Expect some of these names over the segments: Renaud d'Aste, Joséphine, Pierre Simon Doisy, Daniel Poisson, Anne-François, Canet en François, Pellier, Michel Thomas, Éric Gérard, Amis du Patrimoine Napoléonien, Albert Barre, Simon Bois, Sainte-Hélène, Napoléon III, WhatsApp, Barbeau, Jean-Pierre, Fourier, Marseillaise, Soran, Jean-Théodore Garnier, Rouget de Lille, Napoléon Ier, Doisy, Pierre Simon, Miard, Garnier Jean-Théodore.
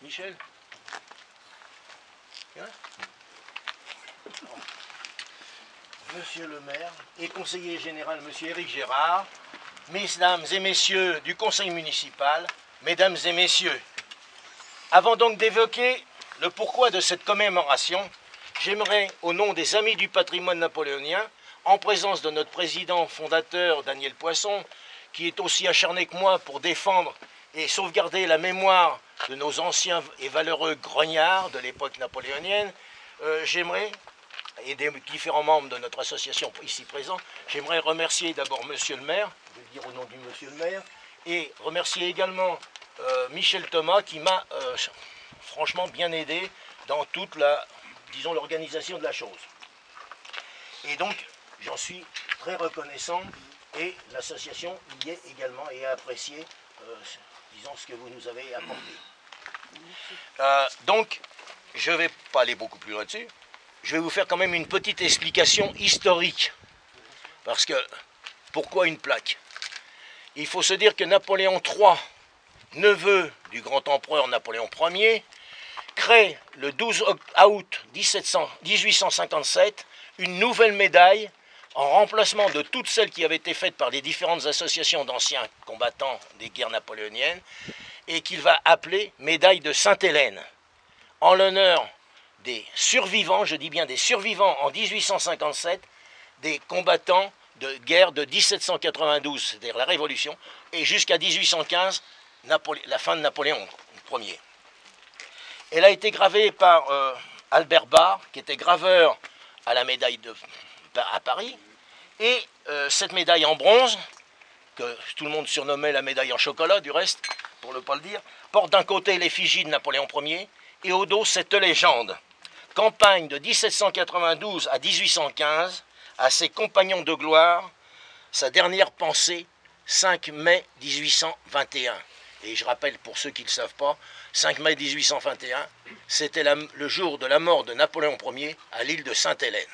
Michel, hein? Monsieur le maire et conseiller général, monsieur Éric Gérard, mesdames et messieurs du conseil municipal, mesdames et messieurs, avant donc d'évoquer le pourquoi de cette commémoration, j'aimerais, au nom des Amis du patrimoine napoléonien, en présence de notre président fondateur Daniel Poisson, qui est aussi acharné que moi pour défendre et sauvegarder la mémoire de nos anciens et valeureux grognards de l'époque napoléonienne, j'aimerais, et des différents membres de notre association ici présents, j'aimerais remercier d'abord monsieur le maire, je vais dire au nom du monsieur le maire, et remercier également Michel Thomas qui m'a franchement bien aidé dans toute la, disons, l'organisation de la chose. Et donc, j'en suis très reconnaissant et l'association y est également et a apprécié, disons, ce que vous nous avez apporté. Donc, je ne vais pas aller beaucoup plus loin dessus. Je vais vous faire quand même une petite explication historique. Parce que, pourquoi une plaque? Il faut se dire que Napoléon III, neveu du grand empereur Napoléon Ier, crée le 12 août 1857 une nouvelle médaille en remplacement de toutes celles qui avaient été faites par les différentes associations d'anciens combattants des guerres napoléoniennes et qu'il va appeler médaille de Sainte-Hélène en l'honneur des survivants, je dis bien des survivants en 1857, des combattants de guerre de 1792, c'est-à-dire la Révolution, et jusqu'à 1815, la fin de Napoléon Ier. Elle a été gravée par Albert Barre, qui était graveur à la médaille à Paris. Et cette médaille en bronze, que tout le monde surnommait la médaille en chocolat, du reste, pour ne pas le dire, porte d'un côté l'effigie de Napoléon Ier et au dos cette légende. Campagne de 1792 à 1815, à ses compagnons de gloire, sa dernière pensée, 5 mai 1821. Et je rappelle pour ceux qui ne le savent pas, 5 mai 1821, c'était le jour de la mort de Napoléon Ier à l'île de Sainte-Hélène.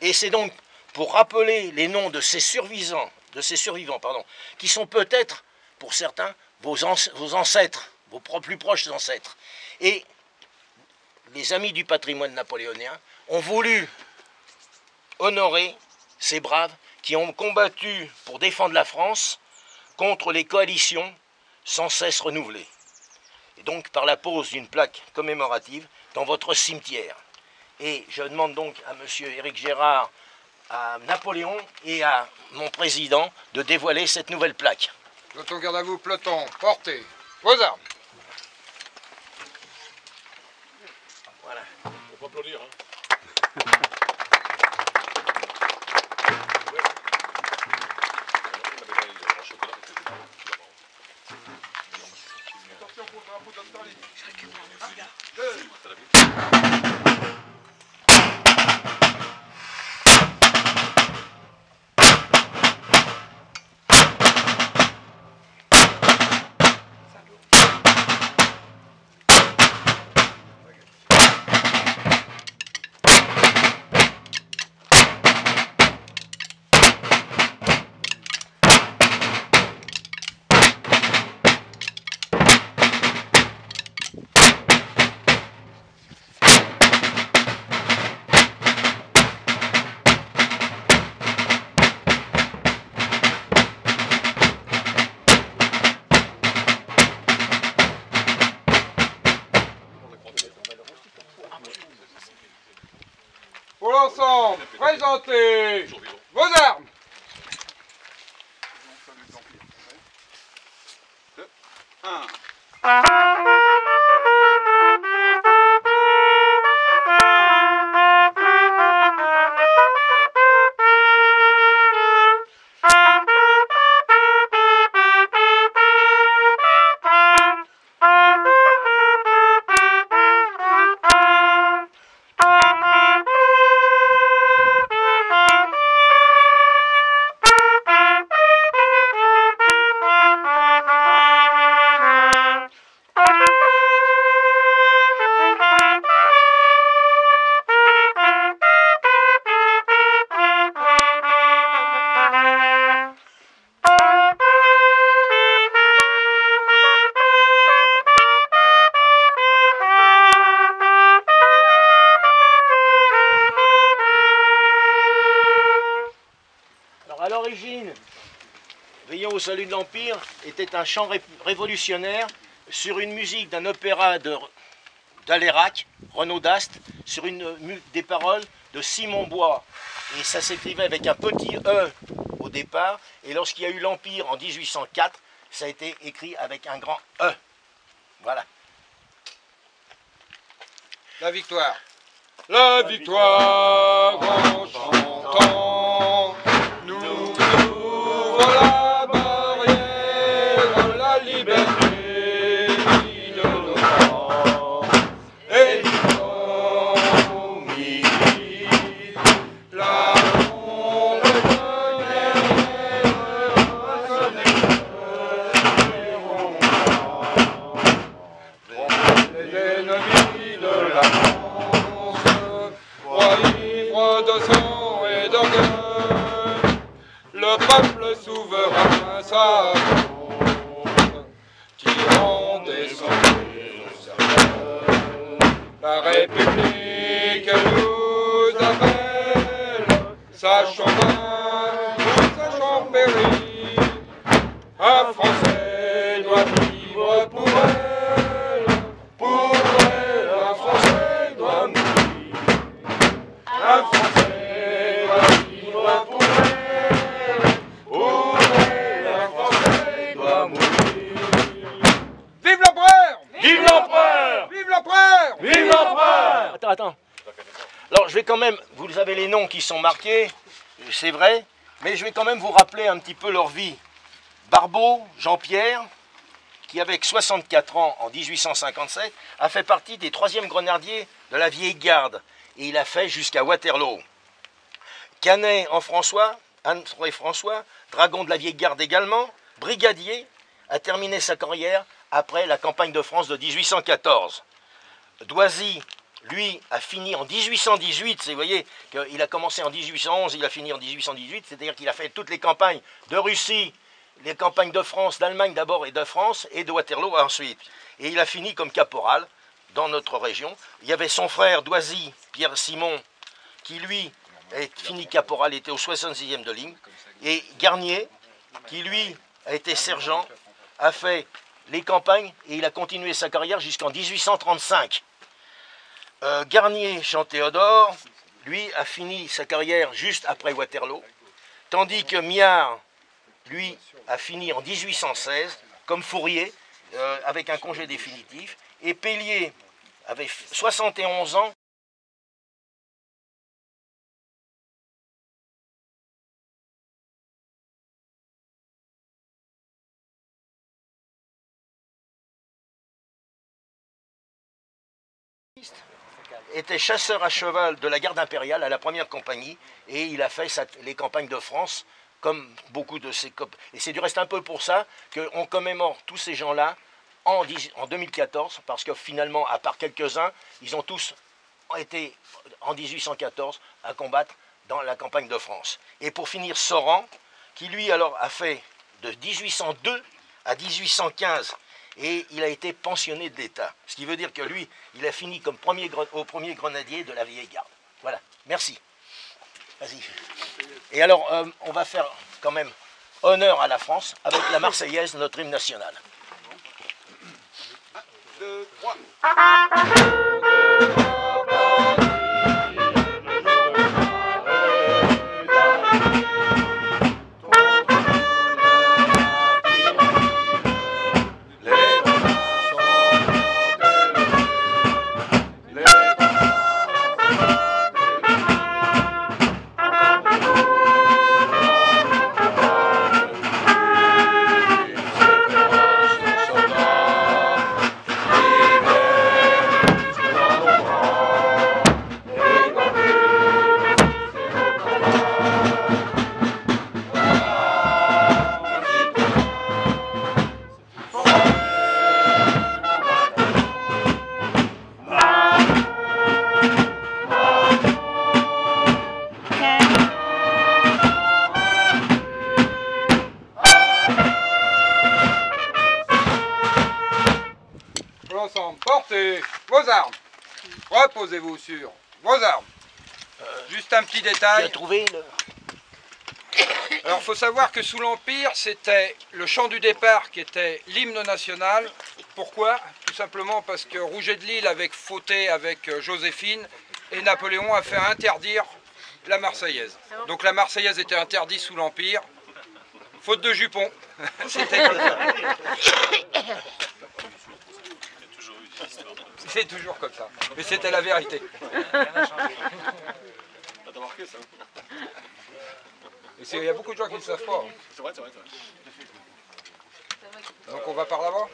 Et c'est donc pour rappeler les noms de ces survivants, qui sont peut-être, pour certains, vos ancêtres, vos plus proches ancêtres. Et les Amis du patrimoine napoléonien ont voulu honorer ces braves qui ont combattu pour défendre la France contre les coalitions sans cesse renouvelées. Et donc par la pose d'une plaque commémorative dans votre cimetière. Et je demande donc à monsieur Éric Gérard, à Napoléon et à mon président de dévoiler cette nouvelle plaque. Peloton, garde à vous, peloton, portez vos armes. Voilà. On peut applaudir, hein. Je récupère le fouillard. Présentez vos armes. l'origine, Veillons au salut de l'Empire était un chant révolutionnaire sur une musique d'un opéra d'Alérac, Renaud d'Aste, sur des paroles de Simon Bois. Et ça s'écrivait avec un petit E au départ, et lorsqu'il y a eu l'Empire en 1804, ça a été écrit avec un grand E. Voilà. La victoire. La victoire en chantant, nous ouvrons la barrière de la liberté de nos temps. Et nous mis la ronde de les ennemis de la France. De sang et d'orgueil, le peuple souverain s'affronte, tirant des sons. La République nous appelle, sachons vain ou sachons périr, un Français doit vivre pour elle, un Français doit mourir, un Français. Attends. Alors je vais quand même, vous avez les noms qui sont marqués, c'est vrai, mais je vais quand même vous rappeler un petit peu leur vie. Barbeau, Jean-Pierre, qui avec 64 ans en 1857, a fait partie des 3e grenadiers de la vieille garde, et il a fait jusqu'à Waterloo. Canet en François, Anne-François, dragon de la vieille garde également, brigadier, a terminé sa carrière après la campagne de France de 1814. Doisy, lui, a fini en 1818, vous voyez qu'il a commencé en 1811, il a fini en 1818, c'est-à-dire qu'il a fait toutes les campagnes de Russie, les campagnes de France, d'Allemagne d'abord et de France, et de Waterloo ensuite. Et il a fini comme caporal dans notre région. Il y avait son frère Doisy, Pierre Simon, qui lui est fini caporal, était au 66e de ligne, et Garnier, qui lui a été sergent, a fait les campagnes et il a continué sa carrière jusqu'en 1835. Garnier Jean-Théodore, lui, a fini sa carrière juste après Waterloo, tandis que Miard, lui, a fini en 1816, comme Fourier, avec un congé définitif, et Pellier avait 71 ans. Était chasseur à cheval de la garde impériale à la 1ère compagnie et il a fait les campagnes de France comme beaucoup de ses copains. Et c'est du reste un peu pour ça qu'on commémore tous ces gens-là en 2014 parce que finalement, à part quelques-uns, ils ont tous été en 1814 à combattre dans la campagne de France. Et pour finir, Soran, qui lui alors a fait de 1802 à 1815 et il a été pensionné de l'État. Ce qui veut dire que lui, il a fini comme au premier grenadier de la vieille garde. Voilà, merci. Vas-y. Et alors, on va faire quand même honneur à la France avec la Marseillaise, notre hymne national. 1, 2, 3. Portez vos armes. Reposez-vous sur vos armes. Juste un petit détail. Tu as trouvé le... Alors, il faut savoir que sous l'Empire, c'était le chant du départ qui était l'hymne national. Pourquoi? Tout simplement parce que Rouget de Lille avait fauté avec Joséphine et Napoléon a fait interdire la Marseillaise. Donc la Marseillaise était interdite sous l'Empire, faute de jupons. C'était comme ça. C'est toujours comme ça, mais c'était la vérité. Il y a beaucoup de gens qui ne savent pas. C'est vrai, c'est vrai. Donc on va par là-bas.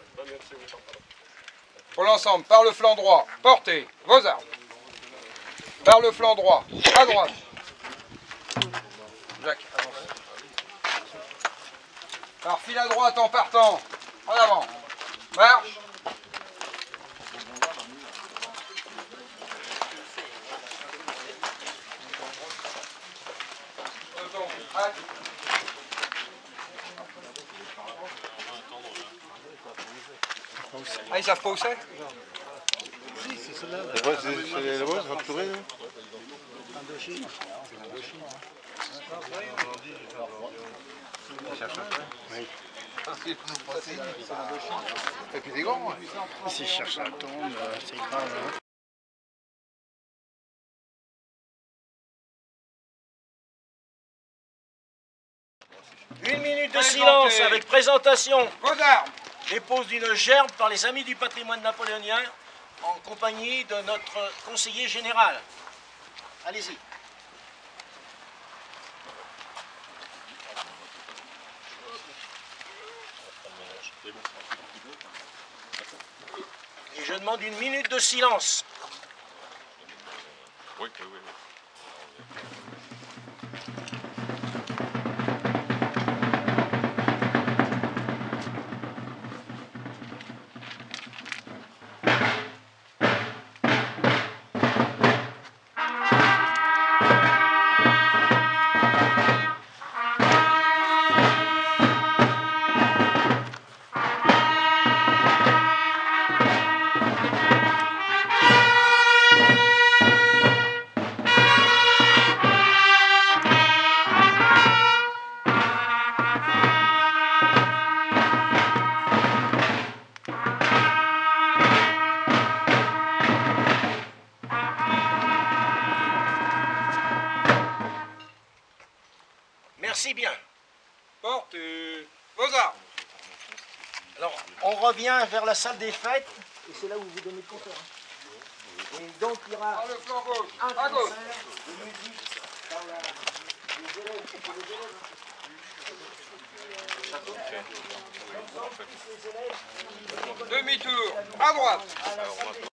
Pour l'ensemble, par le flanc droit, portez vos armes. Par le flanc droit, à droite. Jacques, avance. Par file à droite en partant, en avant. Marche. Ah, ils savent pas où c'est? Si, c'est celle-là. C'est la voie, c'est rapturé, non? Oui. Et puis des gants. S'ils cherchent à tomber, c'est grave. Une minute de silence avec présentation des poses d'une gerbe par les Amis du Patrimoine Napoléonien en compagnie de notre conseiller général. Allez-y. Et je demande une minute de silence. Oui, oui, oui. Merci bien. Portez vos armes. Alors, on revient vers la salle des fêtes, et c'est là où vous donnez le concert. Et donc, il y aura un concert de musique par les élèves. Demi-tour, à droite.